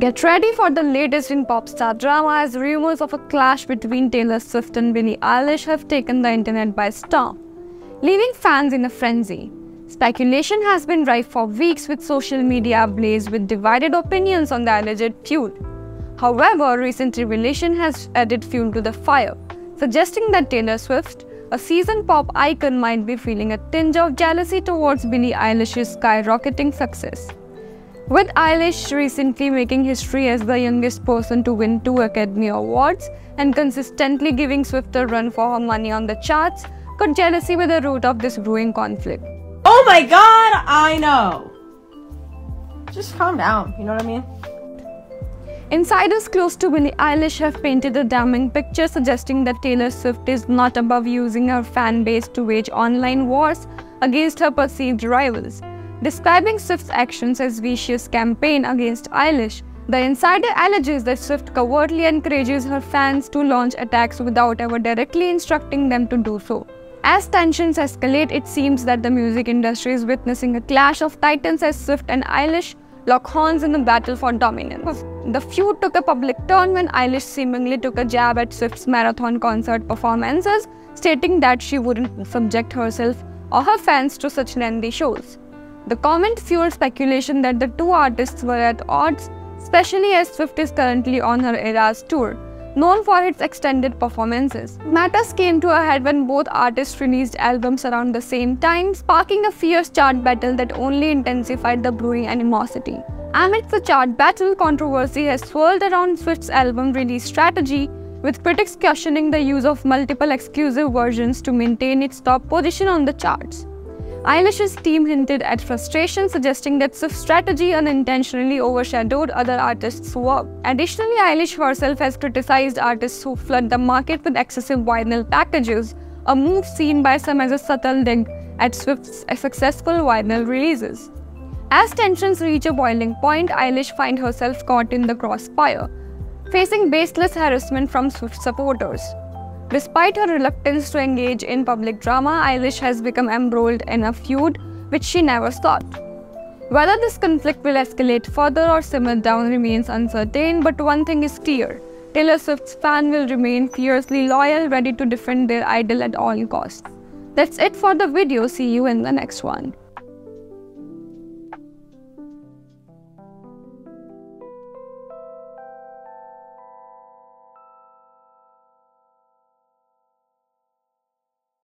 Get ready for the latest in pop star drama as rumors of a clash between Taylor Swift and Billie Eilish have taken the internet by storm, leaving fans in a frenzy. Speculation has been rife for weeks, with social media ablaze with divided opinions on the alleged feud. However, recent revelation has added fuel to the fire, suggesting that Taylor Swift, a seasoned pop icon, might be feeling a tinge of jealousy towards Billie Eilish's skyrocketing success. With Eilish recently making history as the youngest person to win 2 Academy Awards and consistently giving Swift a run for her money on the charts, could jealousy be the root of this brewing conflict? Oh my god, I know! Just calm down, you know what I mean? Insiders close to Billie Eilish have painted a damning picture, suggesting that Taylor Swift is not above using her fan base to wage online wars against her perceived rivals. Describing Swift's actions as a vicious campaign against Eilish, the insider alleges that Swift covertly encourages her fans to launch attacks without ever directly instructing them to do so. As tensions escalate, it seems that the music industry is witnessing a clash of titans as Swift and Eilish lock horns in the battle for dominance. The feud took a public turn when Eilish seemingly took a jab at Swift's marathon concert performances, stating that she wouldn't subject herself or her fans to such lengthy shows. The comment fueled speculation that the two artists were at odds, especially as Swift is currently on her Eras Tour, known for its extended performances. Matters came to a head when both artists released albums around the same time, sparking a fierce chart battle that only intensified the brewing animosity. Amidst the chart battle, controversy has swirled around Swift's album release strategy, with critics questioning the use of multiple exclusive versions to maintain its top position on the charts. Eilish's team hinted at frustration, suggesting that Swift's strategy unintentionally overshadowed other artists' work. Additionally, Eilish herself has criticized artists who flood the market with excessive vinyl packages, a move seen by some as a subtle dig at Swift's successful vinyl releases. As tensions reach a boiling point, Eilish finds herself caught in the crossfire, facing baseless harassment from Swift supporters. Despite her reluctance to engage in public drama, Eilish has become embroiled in a feud which she never sought. Whether this conflict will escalate further or simmer down remains uncertain, but one thing is clear: Taylor Swift's fans will remain fiercely loyal, ready to defend their idol at all costs. That's it for the video. See you in the next one.